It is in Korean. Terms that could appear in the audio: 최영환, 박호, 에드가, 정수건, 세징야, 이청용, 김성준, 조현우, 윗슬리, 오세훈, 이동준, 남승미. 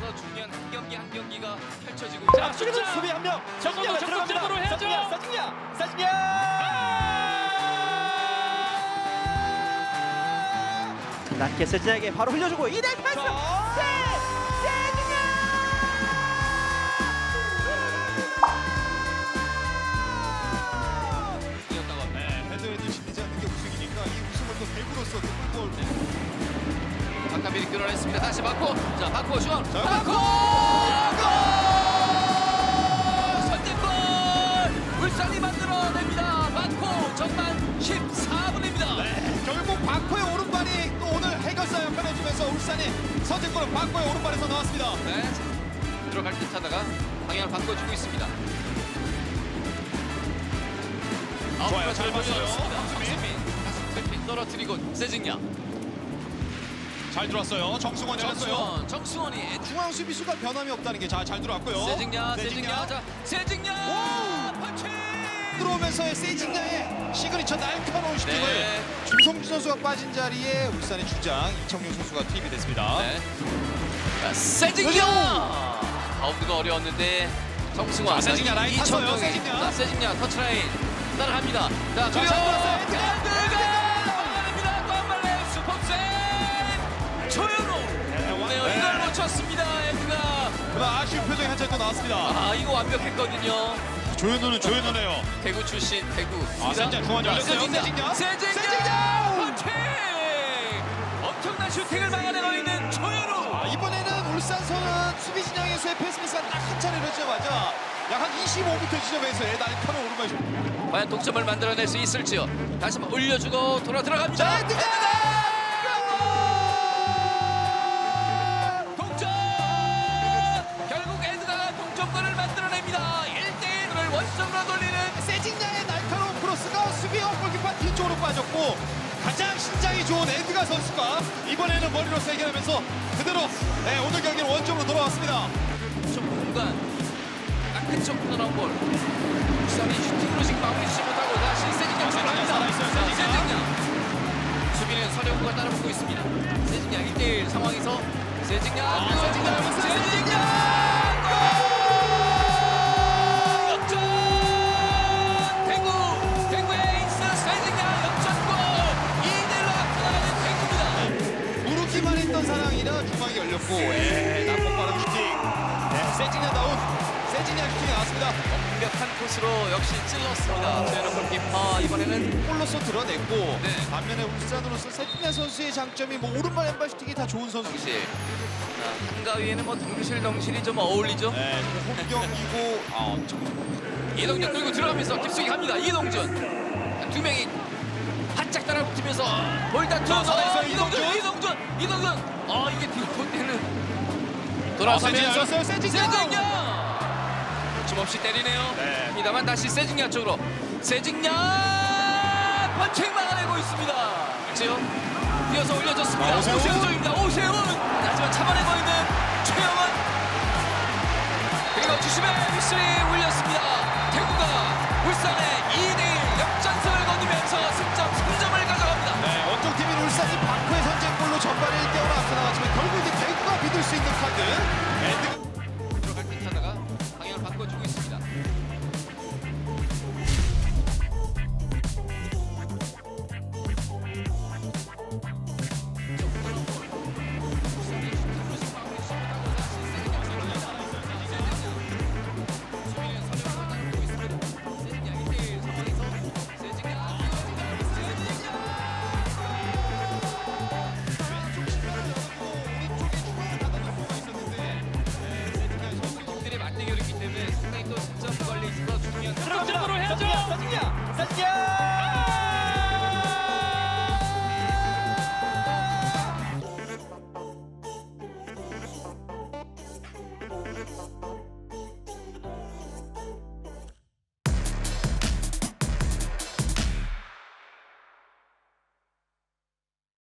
있어서 중요한 한 경기 한 경기가 펼쳐지고 있습니다. 자, 수비 한 명. 정수건 적극적으로 해야죠. 세징야. 낮게 세징야에게 바로 흘려주고 이대 패스. 세징야. 네, 헤드헤드 실리지 않는 게 우승이니까 이 우승을 또 대구로서 골골. 박가빈이 끌어냈습니다. 다시 박호. 자, 박호 슛. 박호! 골! 선제골! 울산이 만들어냅니다. 박호 전반 14분입니다. 네, 결국 박호의 오른발이 또 오늘 해결사 역할을 해주면서 울산이 선제골은 박호의 오른발에서 나왔습니다. 네, 들어갈 듯 하다가 방향을 바꿔주고 있습니다. 좋아요, 잘 봤어요. 남승미 가슴 떨어뜨리고 세징야. 잘 들어왔어요. 정수건 잘했어요. 정수건이 중앙 수비수가 변함이 없다는 게 잘 들어왔고요. 세징야. 펀치 들어오면서의 세징야의 시그니처 날카로운 슈팅을 네. 김성준 선수가 빠진 자리에 울산의 주장 이청용 선수가 투입이 됐습니다. 네. 자, 세징야 가운데가 어려웠는데 정수건. 세징야 라인 탔어요. 세징야 터치라인 따라합니다. 자, 에드가 조현우! 네, 이걸 놓쳤습니다, 에드가. 그나 아쉬운 표정이 한 장 또 나왔습니다. 아, 이거 완벽했거든요. 조현우는 조현우네요. 대구 출신, 대구. 아, 세징야 중앙 열렸어요. 세징야! 펀치! 엄청난 슈팅을 막아내고 있는 조현우! 아, 이번에는 울산선은 수비 진영에서의 패스미스가 딱 한 차례 이루어지자마자 약 한 25m 지점에서의 날카로운 오른발 슛. 과연 동점을 만들어낼 수 있을지요. 다시 한번 올려주고 돌아 들어갑니다. 에드가! 세징야의 날카로운 크로스가 수비형 골키퍼 뒤쪽으로 빠졌고 가장 신장이 좋은 에드가 선수가 이번에는 머리로 세게 하면서 그대로 네, 오늘 경기는 원점으로 돌아왔습니다. 좀 공간 딱 점프로 나온 볼 울산이 슈팅으로 지금 마무리치지 못하고 다시 세징야 살아있어요. 수비는 서령구가 따라붙고 있습니다. 세징야 1대1 상황에서 세징야 사랑이라 중앙이 열렸고 남북바람 슈팅 세징야 나온 세징야 슈팅이 나왔습니다. 완벽한 코스로 역시 찔렀습니다. 조현우 골키퍼 이번에는 골로서 드러냈고 네. 반면에 울산으로서 세징야 선수의 장점이 뭐 오른발 왼발 슈팅이 다 좋은 선수. 한가위에는 뭐 덩실덩실이 좀 어울리죠. 네, 홈경이고 이동준 그리고 들어가면서 깊숙이 갑니다. 이동준 두 명이 바짝 따라붙으면서 볼다투어서 이동준 이게 뒤로 때는 돌아서면서 세징야 거침없이 때리네요. 네. 입니다만 다시 세징야 쪽으로 세징야 펀칭 막아내고 있습니다. 그렇죠? 뛰어서 올려줬습니다. 오세훈 쪽입니다. 오세훈 하지만 잡아내고 있는 최영환 그리고 주심에 윗슬리 울렸습니다. 대구가 울산의 2대1 역전승을 거두면서 승점 3점을 가져갑니다. 네, 원정 팀인 울산이 박호의 선제골로 전반에 1대1로 앞서 나왔지만 결국 이제 대구가 믿을 수 있는 카드. 에드가 들어갈 때 하다가 방향을 바꿔주고 있습니다.